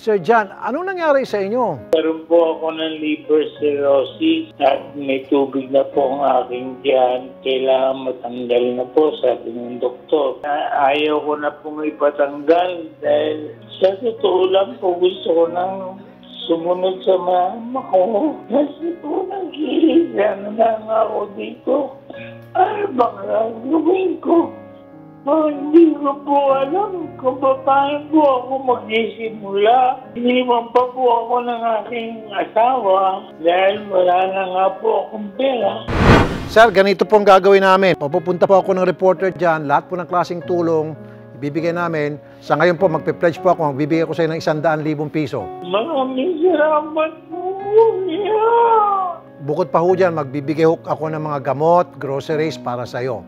Sir John, anong nangyari sa inyo? Karoon po ako ng liver cirrhosis at may tubig na po ang aking tiyan. Kailangan matanggal na po, sabi ng doktor. Ayaw ko na pong ipatanggal dahil sa totoo lang po gusto ko nang sumunod sa mama ko. Kasi po nag-iilan lang ako dito. Ano ba gagawin ko? Hindi ko po alam kung paano po ako magsisimula. Hiniwan pa po ako ng aking asawa dahil wala na nga po akong pera. Sir, ganito po ang gagawin namin. Pupunta po ako ng reporter dyan. Lahat po ng klaseng tulong ibibigay namin. Sa ngayon po, magpe-pledge po ako. Magbibigay ko sa inyo ng 100,000 piso. Maraming salamat po. Yeah. Bukod pa ho dyan, magbibigay ako ng mga gamot, groceries para sa iyo.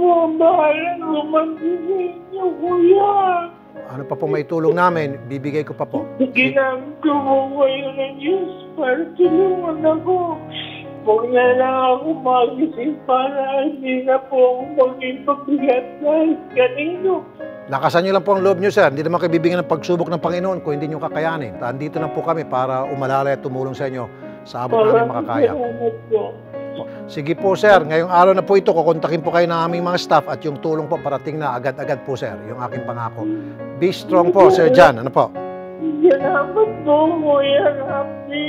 Po, bahala naman niyo, kuya. Ano pa po may tulong namin, bibigay ko pa po. Ginamit ko po kayo ng Diyos para tulungan ako. Huwag na lang ako magising para hindi na po ako maging pabigat na kanino. Lakasan niyo lang po ang loob niyo, sir. Hindi naman kayo bibigyan ng pagsubok ng Panginoon kung hindi niyo kakayanin. Nandito na po kami para umalalay at tumulong sa inyo sa abot namin makakaya. Sige po, sir. Ngayong araw na po ito, kukontakin po kayo ng aming mga staff at yung tulong po parating na agad-agad po, sir. Yung aking pangako. Be strong po, Sir John. Ano po? Salamat po, Kuya Rafi.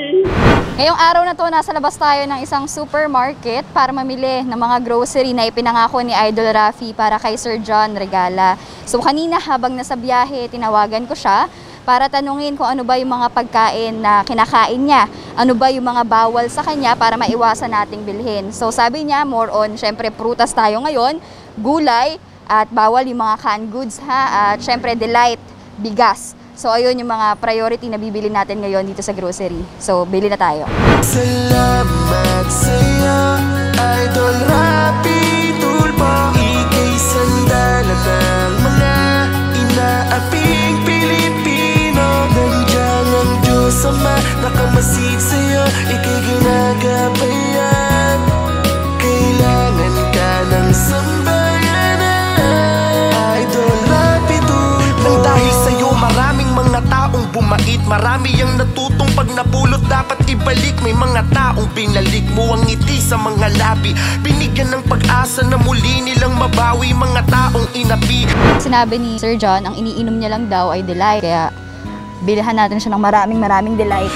Ngayong araw na to, nasa labas tayo ng isang supermarket para mamili ng mga grocery na ipinangako ni Idol Rafi para kay Sir John Regala. So kanina habang nasa biyahe, tinawagan ko siya para tanungin kung ano ba yung mga pagkain na kinakain niya. Ano ba yung mga bawal sa kanya para maiwasan nating bilhin. So sabi niya, more on, syempre prutas tayo ngayon, gulay, at bawal yung mga canned goods ha, at syempre delight, bigas. So ayun yung mga priority na bibili natin ngayon dito sa grocery. So bili na tayo. Salamat sa iyo, Idol Rafi Tulpo. Ika'y sandalat ang mga inaaping Pilipino. Nandiyan ang Diyos Ama, nakamasid sa iyo, ika'y ginagabayan. Kailangan ka ng sambayanan. Mga taong bumait, marami ang natutong pag napulot dapat ibalik. May mga taong pinalik mo ang ngiti sa mga labi. Binigyan ng pag-asa na muli nilang mabawi, mga taong inapi. Sinabi ni Sir John, ang iniinom niya lang daw ay delight. Kaya bilhan natin siya ng maraming delight.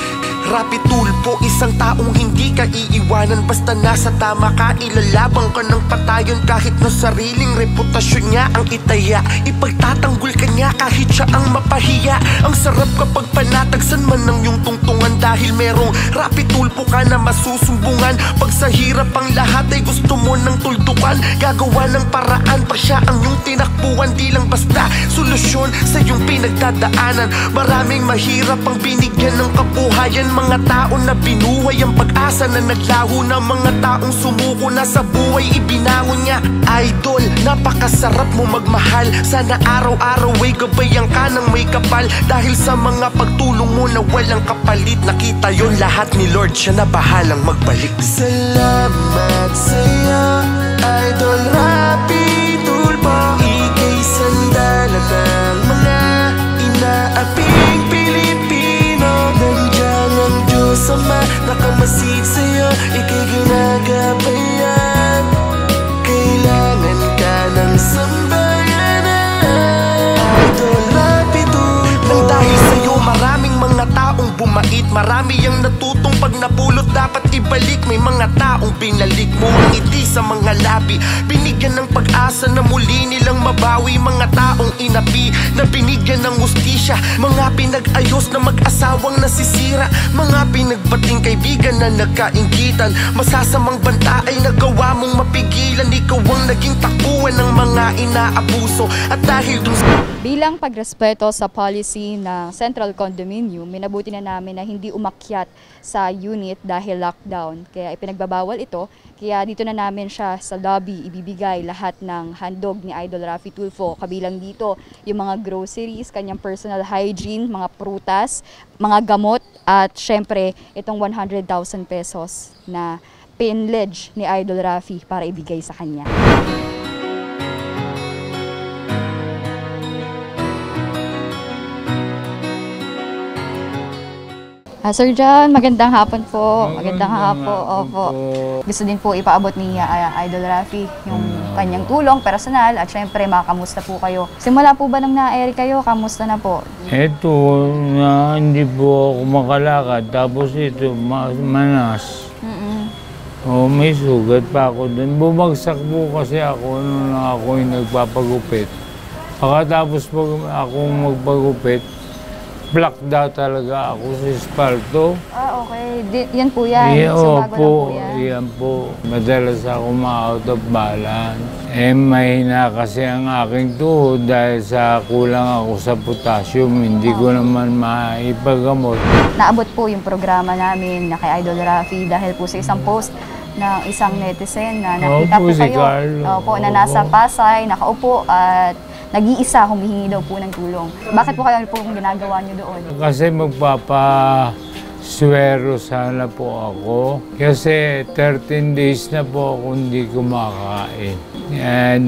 Rapi Tulpo, isang taong hindi ka iiwanan. Basta nasa tama ka, ilalabang ka ng patayon. Kahit na sariling reputasyon niya ang itaya, ipagtatanggol ka niya kahit siya ang mapahiya. Ang sarap kapag panatagsan man ng iyong tungtungan. Dahil merong Rapi Tulpo ka na masusumbungan. Pag sa hirap ang lahat ay gusto mo ng tuldukan, gagawa ng paraan pa siya ang iyong tinakbuhan. Di lang basta solusyon sa iyong pinagdadaanan. Maraming mahirap ang binigyan ng kabuhayan. Mga taon na binuhay ang pag-asa na naglaho na mga taong sumuko na sa buhay ibinangon niya. Idol, napakasarap mo magmahal. Sana araw-araw ay gabayan ka ng may kapal. Dahil sa mga pagtulong mo na walang kapalit, nakita yon lahat ni Lord, siya na bahalang magbalik. Salamat sa iyo, Idol Rafi Tulpo. Ika'y sandalat ang mga inaaping Pilipino. Nandiyan ang Diyos Ama, nakamasid sa iyo, ika'y ginagabayan. Kailangan ka ng sambayanan. Idol Rafi Tulpo. Nang dahil sa iyo, maraming mga taong bumait, marami ang natutong pag napulot dapat ibalik. May mga taong pinalik mo ang ngiti sa mga labi. Binigyan ng pag-asa na muli nilang mabawi. Mga taong inapi na binigyan ng hustisya. Mga pinag-ayos na mag-asawang nasisira. Mga pinagbating kaibigan na nagkainggitan. Masasamang banta ay nagawa mong mapigilan. Ikaw ang naging takbuhan ng mga inaabuso. At dahil dun bilang pagrespeto sa policy ng Central Condominium, minabuti na namin na hindi umakyat sa unit dahil lockdown. Kaya ipinagbabawal ito. Kaya dito na namin siya sa lobby ibibigay lahat ng handog ni Idol Rafi Tulpo. Kabilang dito yung mga groceries, kanyang personal hygiene, mga prutas, mga gamot at syempre itong 100,000 pesos na pinledge ni Idol Rafi para ibigay sa kanya. Sir John, magandang hapon po. Magandang hapon. Opo. Gusto din po ipaabot ni Idol Rafi yung kanyang tulong personal at syempre makakamusta po kayo. Simula po ba nang na-air kayo? Kamusta na po? Ito, hindi po ako makalakad. Tapos ito, manas. O, may sugat pa ako doon. Bumagsak po kasi ako nung ako'y nagpapagupit. Pagkatapos po akong magpagupit, black daw talaga ako sa espalto. Ah, okay. Yan po yan. Yeah, so, bago lang po yan. Yan po. Madalas ako ma-out of balance. Eh, mahina kasi ang aking tuhod dahil sa kulang ako sa potassium. Hindi ko naman maipagamot. Naabot po yung programa namin na kay Idol Rafi dahil po sa isang post ng isang netizen na nakita po kayo. Opo, na nasa Pasay, nakaupo at nag-iisa, humihingi daw po ng tulong. Bakit po kayo po kung ginagawa niyo doon? Kasi magpapaswero sana po ako. Kasi 13 days na po ako hindi kumakain.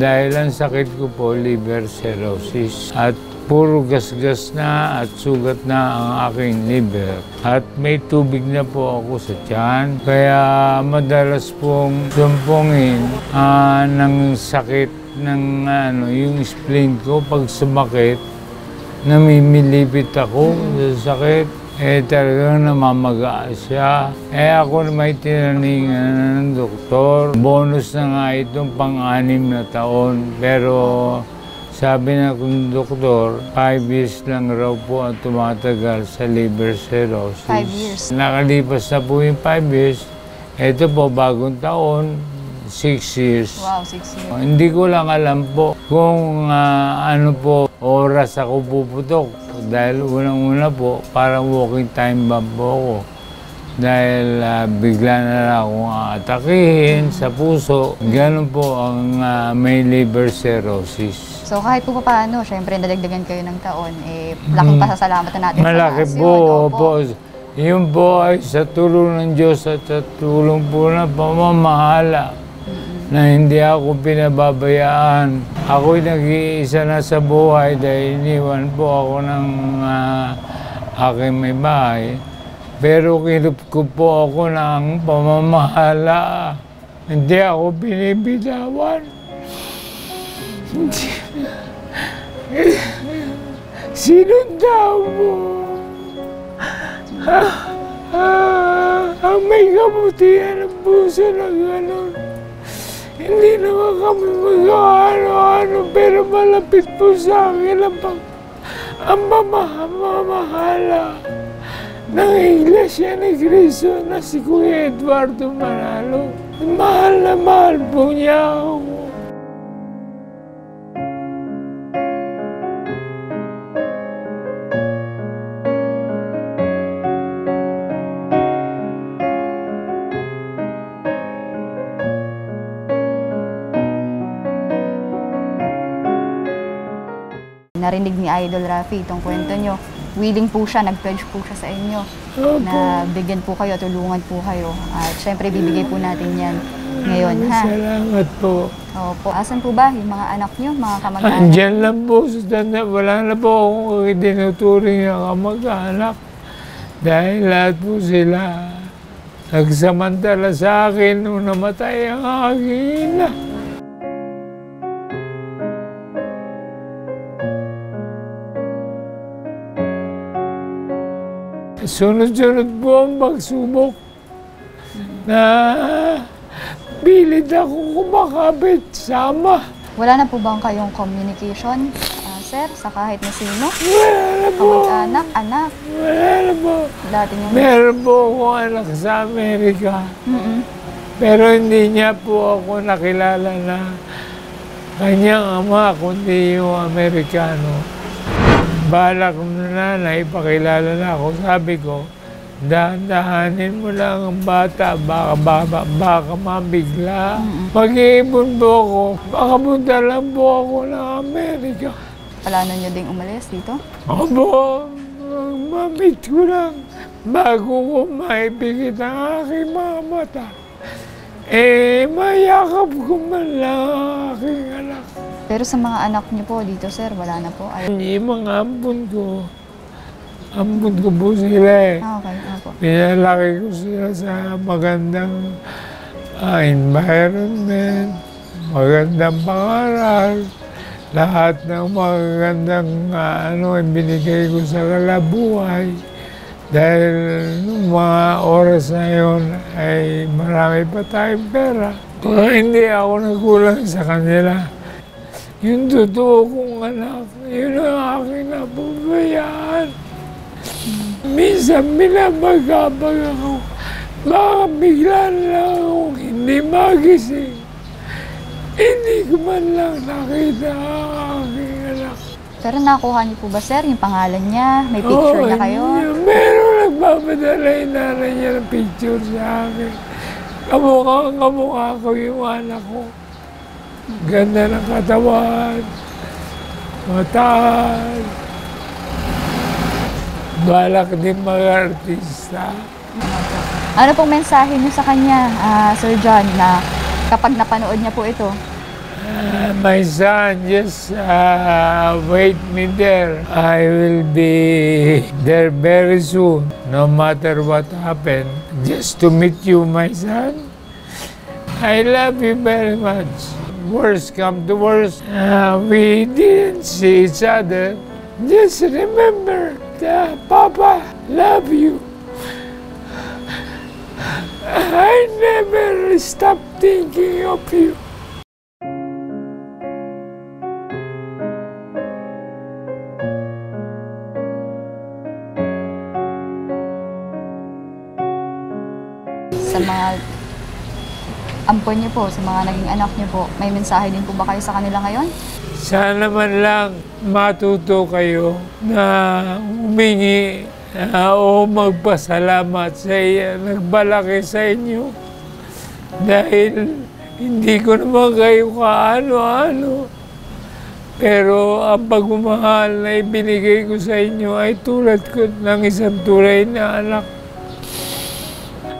Dahil ang sakit ko po, liver cirrhosis. At puro gasgas na at sugat na ang aking liver. At may tubig na po ako sa tiyan. Kaya madalas pong sumpungin ng sakit ng yung spleen ko. Pag sumakit, namimilipit ako sa sakit. Eh talagang namamaga siya. Eh ako may tinaningan ng doktor. Bonus na nga itong pang-anim na taon. Pero sabi na kung doktor, 5 years lang raw po ang tumatagal sa liver cirrhosis. 5 years? Nakalipas na po yung 5 years. Ito po, bagong taon, 6 years. Wow, 6 years. Hindi ko lang alam po kung ano po oras ako puputok. Dahil unang-una po, parang walking time bomb po ako. Dahil bigla na lang akong atakihin sa puso. Ganun po ang may liver cirrhosis. So kahit po paano, syempre nadagdagan kayo ng taon, eh, laking pasasalamat na natin. Malaki sa po, opo. Yun po ay sa tulong ng Diyos at sa tulong po ng pamamahala na hindi ako pinababayaan. Ako'y nag-iisa na sa buhay dahil iniwan po ako ng aking may bahay. Pero kinup ko po ako ng pamamahala. Hindi ako binibitawan. Sinundaw mo ang may kabutihan ng puso na gano'n. Hindi naman kami mag-ano-ano, pero malapit po sa akin ang pamamahala ng Iglesia ni Kristo na si Kuya Eduardo Manalo. Mahal na mahal po niya ako. Narinig ni Idol Rafi itong kwento nyo. Willing po siya, nag-pledge po siya sa inyo na bigyan po kayo, tulungan po kayo. At syempre, bibigay po natin yan ngayon, ha? Salamat po. Opo. Asan po ba yung mga anak niyo, mga kamag-anak? Andiyan lang po. Wala na po akong tinuturing na kamag-anak. Dahil lahat po sila nagsamantala sa akin nung namatay ang aking ina. Sunod-sunod po ang pagsubok na pilit akong kumakabit sama. Wala na po bang kayong communication, sir, sa kahit na sino? Wala na po. Kamag-anak, anak? Wala na po. Meron po akong anak sa Amerika. Pero hindi niya po ako nakilala na kanyang ama, kundi yung Amerikano. Balak na nanay, pakilala na ako. Sabi ko, dahan-dahanin mo lang ang bata, baka mabigla. Mag-iibon po ako, baka punta lang po ako ng Amerika. Palano niyo ding umalis dito? Opo, mamit ko lang bago ko maipigit ang aking mga mata. Eh, mayakap ko man lang ang aking anak. Pero sa mga anak niyo po dito, sir, wala na po? Ay, yung mga ampun ko, Ampun ko po sila eh. Okay, okay. Pinalaki ko sila sa magandang environment, magandang pangaral. Lahat ng magandang binigay ko sa kalabuhay. Dahil nung mga oras na yun ay marami pa tayong pera. Kung hindi ako nagkulang sa kanila, yung totoo kong anak, yun ang aking napabayaan. Minsan binabagabag ako, baka bigla na akong hindi magising. Hindi ko man lang nakita ang aking anak. Sir, nakuha niyo po ba, sir, yung pangalan niya? May picture na kayo? Meron, nagpapadala yung nanay niya ng picture sa akin. Kamukha ko yung anak ko. Ganda ng katawan, mataas, balak din mga artista. Ano pong mensahe niyo sa kanya, Sir John, na kapag napanood niya po ito? My son, just wait me there. I will be there very soon, no matter what happens. Just to meet you, my son, I love you very much. Worst come to worst, we didn't see each other. Just remember that Papa love you. I never stop thinking of you. Sa mga ampon niyo po, sa mga naging anak niyo po, may mensahe din po ba kayo sa kanila ngayon? Sana man lang matuto kayo na humingi o magpasalamat sa nagbalaki sa inyo. Dahil hindi ko naman kayo kaano-ano. Pero ang pagmamahal na ibinigay ko sa inyo ay tulad ko ng isang tunay na anak.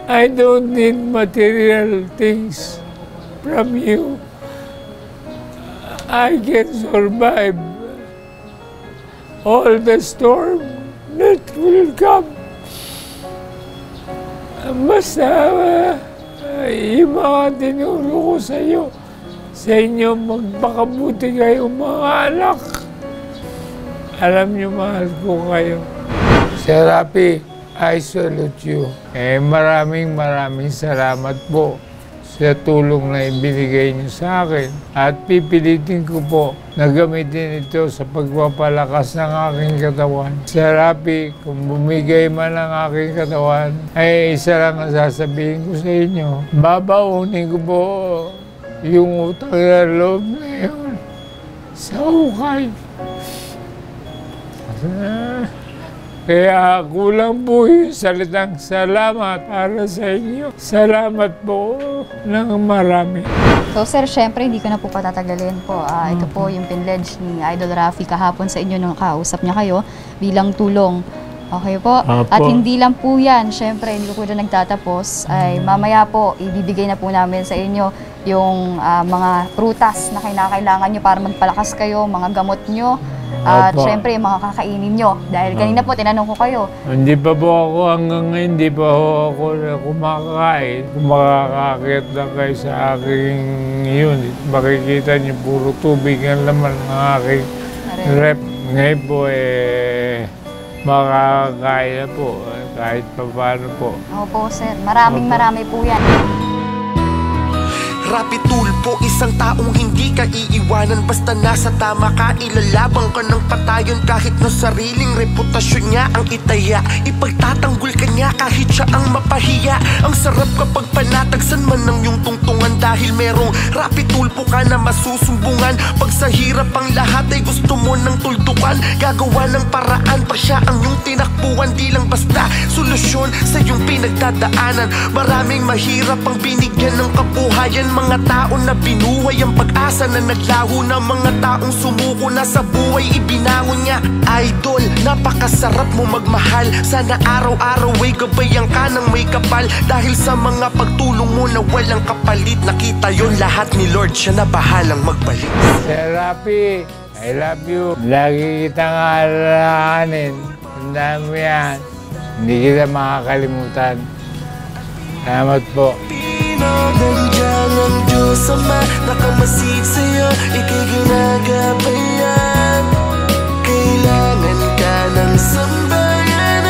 I don't need material things from you. I can survive all the storm that will come. Basta yung mga tinuro ko sa inyo magpakabuti kayo mga anak. Alam niyo, mahal ko kayo. Sir Rapi, I salute you. Maraming salamat po sa tulong na ibinigay niyo sa akin. At pipilitin ko po na gamitin ito sa pagpapalakas ng aking katawan. Sir Rapi, kung bumigay man ang aking katawan, ay isa lang ang sasabihin ko sa inyo. Babaunin ko po yung utang na loob na yun sa ukay. Kaya kulang po yung salitang salamat para sa inyo. Salamat po ng marami. So sir, syempre hindi ko na po patatagalin po. Ito po yung pinledge ni Idol Rafi kahapon sa inyo nung kausap niya kayo bilang tulong. Okay po? Apo. At hindi lang po yan. Syempre hindi ko po na nagtatapos. Ay mamaya po, ibibigay na po namin sa inyo yung mga prutas na kinakailangan nyo para magpalakas kayo, mga gamot nyo. At syempre, yung mga kakainin nyo. Dahil kanina po, tinanong ko kayo. Hindi pa po ako, hanggang ngayon, hindi pa ako kumakain. Kumakakakit lang kayo sa aking unit. Makikita nyo, puro tubig ang laman ng aking rep. Ngayon po, makakakain na po. Kahit pa paano po. Opo, sir. Maraming po yan. Rapi Tulpo, isang taong hindi ka iiwanan. Basta nasa tama ka, ilalabang ka ng patayon. Kahit na sariling reputasyon niya ang itaya, ipagtatanggol ka niya kahit siya ang mapahiya. Ang sarap kapag panatagsan man ng iyong tungtungan. Dahil merong Rapi Tulpo ka na masusumbungan. Pag sa hirap ang lahat ay gusto mo ng tuldukan, gagawa ng paraan pa siya ang iyong tinakbuhan. Di lang basta solusyon sa iyong pinagdadaanan. Maraming mahirap ang binigyan ng kabuhayan. Mga taon na binuhay ang pag-asa na naglaho na mga taong sumuko na sa buhay ibinangon niya. Idol, napakasarap mo magmahal. Sana araw-araw ay gabayan ka ng may kapal. Dahil sa mga pagtulong mo na walang kapalit, nakita yon lahat ni Lord, siya na bahalang magbalik. Sir Rapi, I love you. Lagi kitang alalahanin. tandaan mo yan. Hindi kita makakalimutan. Salamat po. Kailangan ka ng sambayan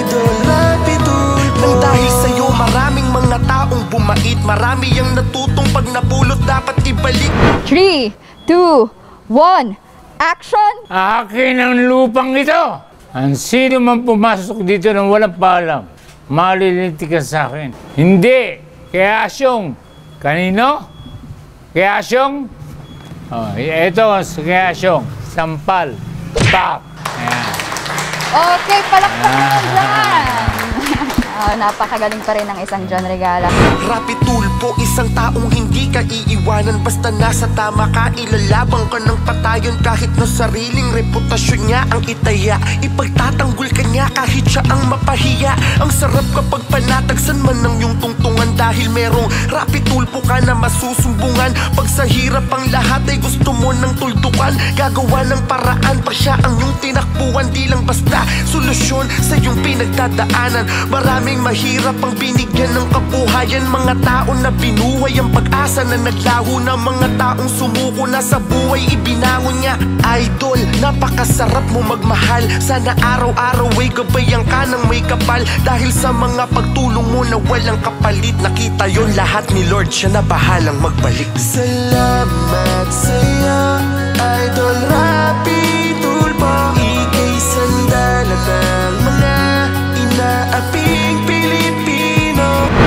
Idol Lapidul. Nang dahil sa'yo maraming mga taong bumait, marami ang natutong pag napulot dapat ibalik. 3, 2, 1, action! Akin ang lupang ito! Ang sino man pumasok dito nang walang paalam, malilintikan sa akin. Hindi! Kaya asyong! Kanino? Kaya asyong? Oh, ito, kaya asyong, sampal, pop. Ayan. Okay, palakpak naman dyan. Oh, napakagaling pa rin ng isang John Regala. Rapi Tulpo, isang taong hindi ka iiwanan. Basta nasa tama ka, ilalabang ka ng patayon. Kahit na sariling reputasyon niya ang itaya, ipagtatanggol ka niya kahit siya ang mapahiya. Ang sarap kapag panatagsan man ng iyong tungtungan, dahil merong Rapi Tulpo ka na masusumbungan. Pag sa hirap ang lahat ay gusto mo ng tuldukan, gagawa ng paraan pa siya ang iyong tinakbuhan. Di lang basta solusyon sa iyong pinagdadaanan. Maraming mahirap ang binigyan ng kabuhayan, mga tao na binuhay ang pag-asa na naglaho na, mga taong sumuko na sa buhay ibinangon niya. Idol, napakasarap mo magmahal. Sana araw-araw ay gabayan ka ng may kapal, dahil sa mga pagtulong mo na walang kapalit, nakita yon lahat ni Lord, siya na bahalang magbalik. Salamat sa'yo, Idol Rapi Tulpo. Ika'y sandalan ng mga inaapi.